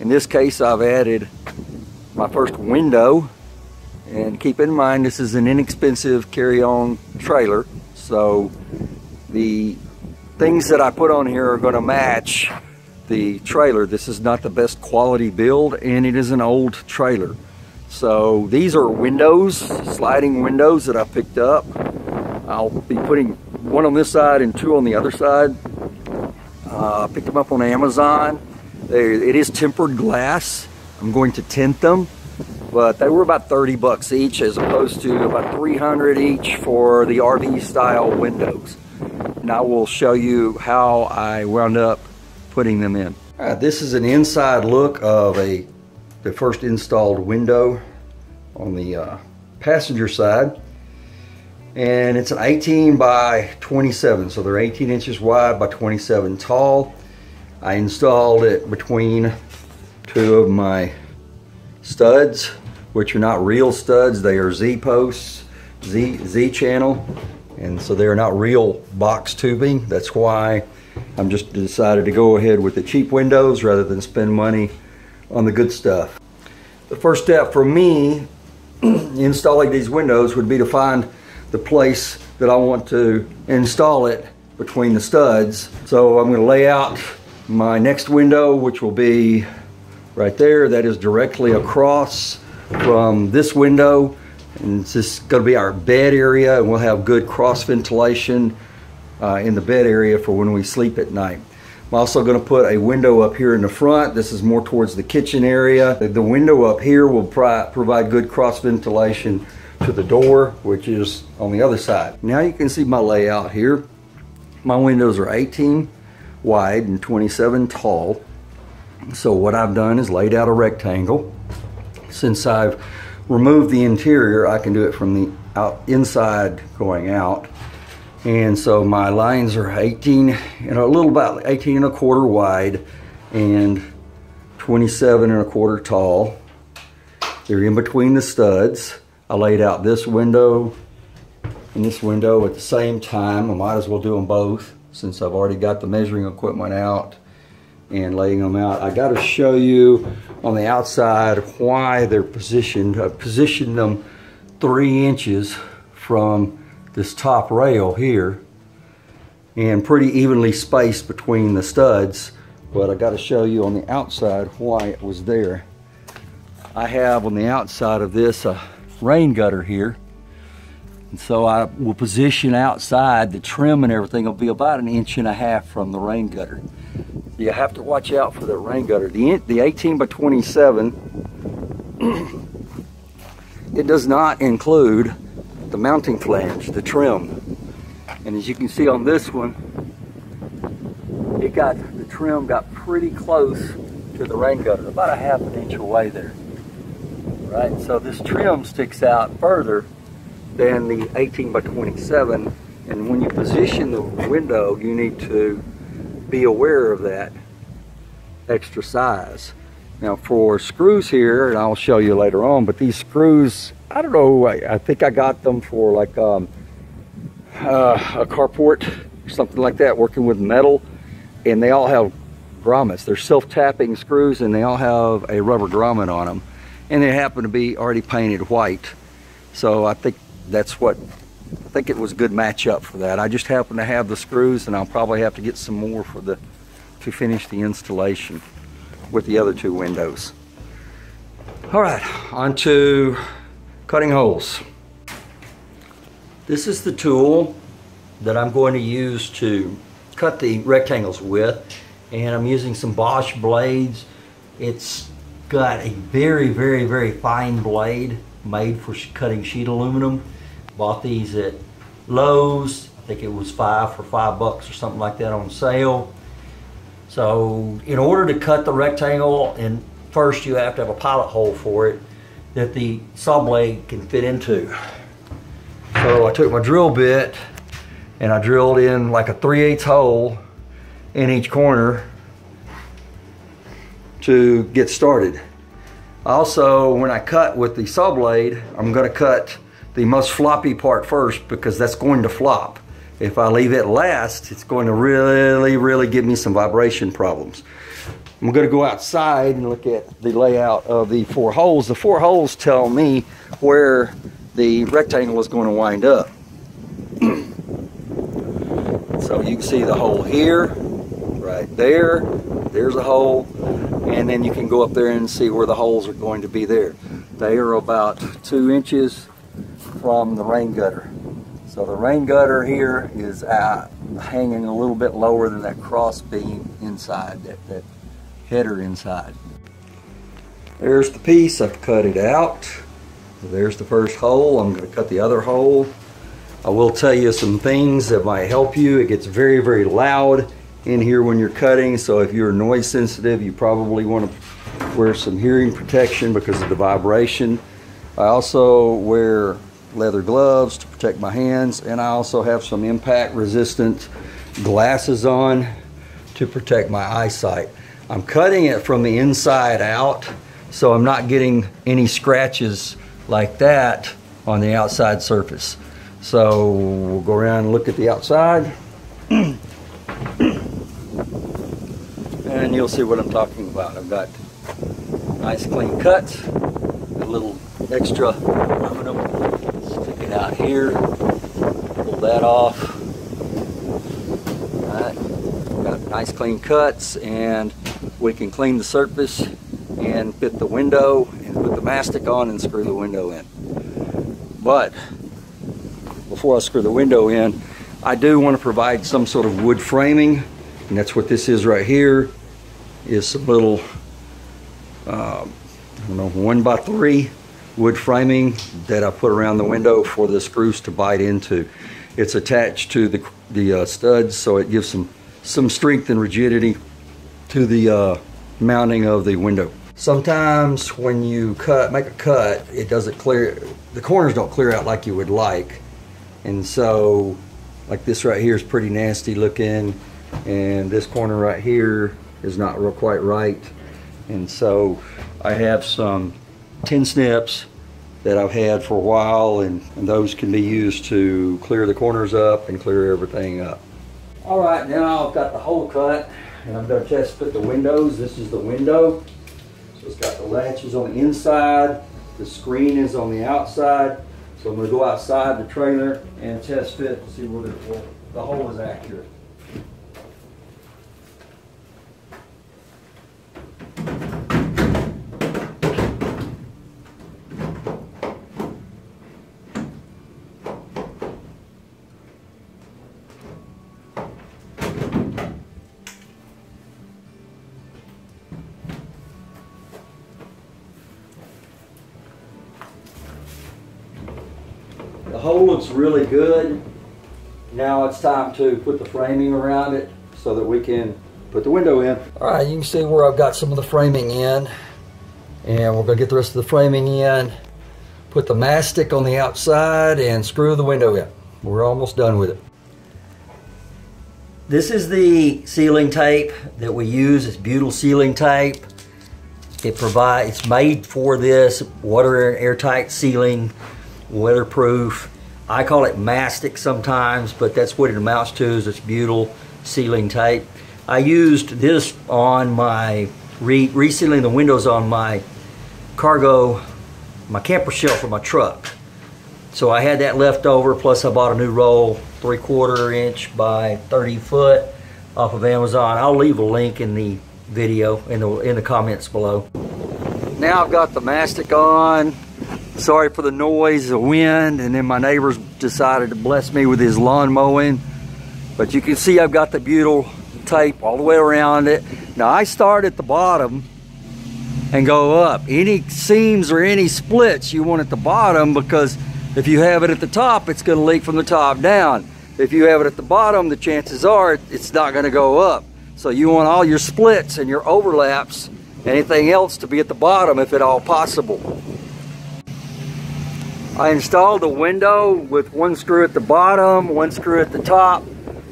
In this case, I've added my first window, and keep in mind this is an inexpensive carry-on trailer, so the things that I put on here are going to match the trailer. This is not the best quality build, and it is an old trailer. So these are windows, sliding windows that I picked up. I'll be putting one on this side and two on the other side. I picked them up on Amazon. It is tempered glass. I'm going to tint them, but they were about 30 bucks each as opposed to about 300 each for the RV style windows. And I will show you how I wound up putting them in. All right, this is an inside look of the first installed window on the passenger side. And it's an 18 by 27, so they're 18 inches wide by 27 tall. I installed it between two of my studs, which are not real studs. They are Z-posts, Z channel, and so they're not real box tubing. That's why I'm just decided to go ahead with the cheap windows rather than spend money on the good stuff. The first step for me installing these windows would be to find the place that I want to install it between the studs. So I'm going to lay out my next window, which will be right there. That is directly across from this window, and it's just going to be our bed area, and we'll have good cross ventilation in the bed area for when we sleep at night. I'm also going to put a window up here in the front. This is more towards the kitchen area. The window up here will provide good cross ventilation to the door, which is on the other side. Now you can see my layout here. My windows are 18 wide and 27 tall. So what I've done is laid out a rectangle. Since I've removed the interior, I can do it from the inside going out. And so my lines are 18 and a quarter wide and 27 and a quarter tall. They're in between the studs. I laid out this window and this window at the same time. I might as well do them both since I've already got the measuring equipment out and laying them out. I got to show you on the outside why they're positioned. I positioned them 3 inches from this top rail here and pretty evenly spaced between the studs, but I got to show you on the outside why it was there. I have on the outside of this rain gutter here, and so I will position outside. The trim and everything will be about 1.5 inches from the rain gutter. You have to watch out for the rain gutter. The 18 by 27 it does not include the mounting flange, the trim, and as you can see on this one, the trim got pretty close to the rain gutter, about 1/2 inch away there. Right, so this trim sticks out further than the 18 by 27, and when you position the window, you need to be aware of that extra size. Now for screws here, and I'll show you later on, but these screws, I don't know, I think I got them for like a carport or something like that, working with metal, and they all have grommets. They're self-tapping screws, and they all have a rubber grommet on them. And they happen to be already painted white, so I think that's what, I think it was a good matchup for that. I just happen to have the screws, and I'll probably have to get some more for to finish the installation with the other two windows. All right, on to cutting holes. This is the tool that I'm going to use to cut the rectangles with, and I'm using some Bosch blades. It's got a very, very, very fine blade made for cutting sheet aluminum. Bought these at Lowe's. I think it was $5 for $5 or something like that on sale. So in order to cut the rectangle, and first you have to have a pilot hole for it that the saw blade can fit into. So I took my drill bit and I drilled in like a 3/8 hole in each corner to get started. Also, when I cut with the saw blade, I'm going to cut the most floppy part first because that's going to flop. If I leave it last, it's going to really, really give me some vibration problems. I'm going to go outside and look at the layout of the four holes. The four holes tell me where the rectangle is going to wind up. So you can see the hole here, right there, there's a hole, and then you can go up there and see where the holes are going to be there. They are about 2 inches from the rain gutter. So the rain gutter here is hanging a little bit lower than that cross beam inside, that header inside. There's the piece, I've cut it out. There's the first hole, I'm going to cut the other hole. I will tell you some things that might help you. It gets very, very loud in here when you're cutting, so if you're noise sensitive, you probably want to wear some hearing protection because of the vibration. I also wear leather gloves to protect my hands, and I also have some impact resistant glasses on to protect my eyesight. I'm cutting it from the inside out, so I'm not getting any scratches like that on the outside surface. So we'll go around and look at the outside and you'll see what I'm talking about. I've got nice clean cuts, a little extra aluminum sticking out here. Pull that off. All right. Got nice clean cuts, and we can clean the surface and fit the window and put the mastic on and screw the window in. But before I screw the window in, I do want to provide some sort of wood framing, and that's what this is right here, is some little, I don't know, 1 by 3 wood framing that I put around the window for the screws to bite into. It's attached to the studs, so it gives some strength and rigidity to the mounting of the window. Sometimes when you make a cut, it doesn't clear, the corners don't clear out like you would like. And so, like this right here is pretty nasty looking, and this corner right here is not real quite right. And so I have some tin snips that I've had for a while, and those can be used to clear the corners up and clear everything up. All right, now I've got the hole cut, and I'm gonna just put the windows. This is the window. So it's got the latches on the inside, the screen is on the outside. So I'm going to go outside the trailer and test fit to see whether the hole is accurate. The hole looks really good. Now it's time to put the framing around it so that we can put the window in. All right, you can see where I've got some of the framing in, and we're gonna get the rest of the framing in, put the mastic on the outside, and screw the window in. We're almost done with it. This is the sealing tape that we use. It's butyl sealing tape. It's made for this water and airtight sealing, weatherproof. I call it mastic sometimes, but that's what it amounts to, is it's butyl sealing tape. I used this on my resealing the windows on my cargo, my camper shell for my truck. So I had that left over, plus I bought a new roll, 3/4 inch by 30 foot off of Amazon. I'll leave a link in the video, in the comments below. Now I've got the mastic on. Sorry for the noise, the wind, and then my neighbors decided to bless me with his lawn mowing. But you can see I've got the butyl tape all the way around it. Now I start at the bottom and go up. Any seams or any splits you want at the bottom, because if you have it at the top, it's going to leak from the top down. If you have it at the bottom, the chances are it's not going to go up. So you want all your splits and your overlaps, anything else, to be at the bottom if at all possible. I installed the window with one screw at the bottom, one screw at the top.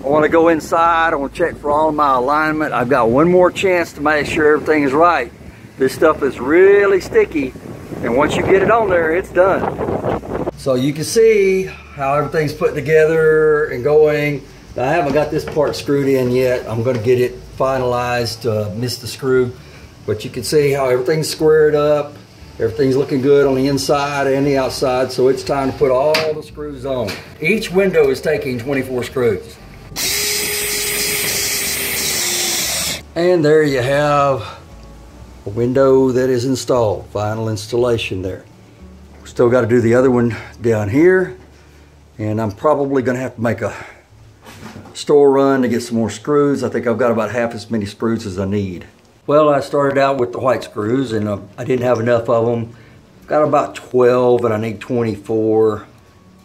I want to go inside, I want to check for all my alignment. I've got one more chance to make sure everything is right. This stuff is really sticky, and once you get it on there, it's done. So you can see how everything's put together and going. I haven't got this part screwed in yet. I'm going to get it finalized, miss the screw. But you can see how everything's squared up. Everything's looking good on the inside and the outside, so it's time to put all the screws on. Each window is taking 24 screws. And there you have a window that is installed, final installation there. Still got to do the other one down here, and I'm probably going to have to make a store run to get some more screws. I think I've got about half as many screws as I need. Well, I started out with the white screws, and I didn't have enough of them. Got about 12, and I need 24.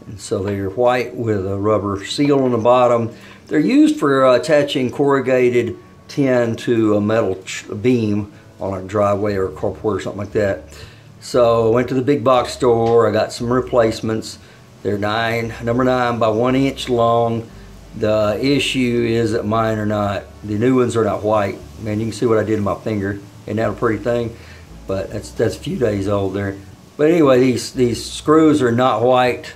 And so they're white with a rubber seal on the bottom. They're used for attaching corrugated tin to a metal beam on a driveway or a carport or something like that. So I went to the big box store. I got some replacements. They're number 9 by 1 inch long. The issue is that mine are not, the new ones are not white. Man, you can see what I did to my finger. Isn't that a pretty thing? But that's a few days old there. But anyway, these screws are not white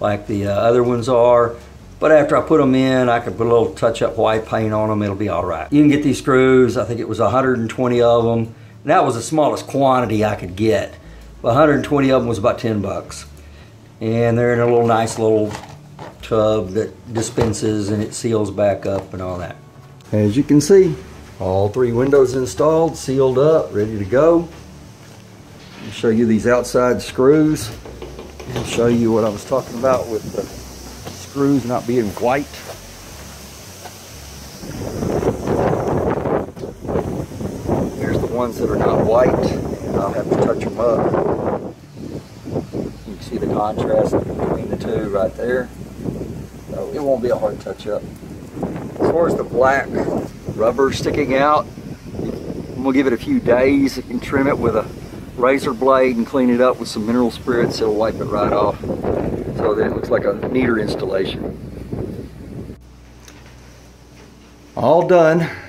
like the other ones are. But after I put them in, I can put a little touch-up white paint on them. It'll be all right. You can get these screws. I think it was 120 of them. And that was the smallest quantity I could get. But 120 of them was about 10 bucks. And they're in a little nice little tub that dispenses, and it seals back up and all that. As you can see, all 3 windows installed, sealed up, ready to go. I'll show you these outside screws and show you what I was talking about with the screws not being white. Here's the ones that are not white, and I'll have to touch them up. You can see the contrast between the 2 right there. So it won't be a hard touch up. As far as the black rubber sticking out, I'm gonna give it a few days. You can trim it with a razor blade and clean it up with some mineral spirits. It'll wipe it right off, so that it looks like a neater installation. All done.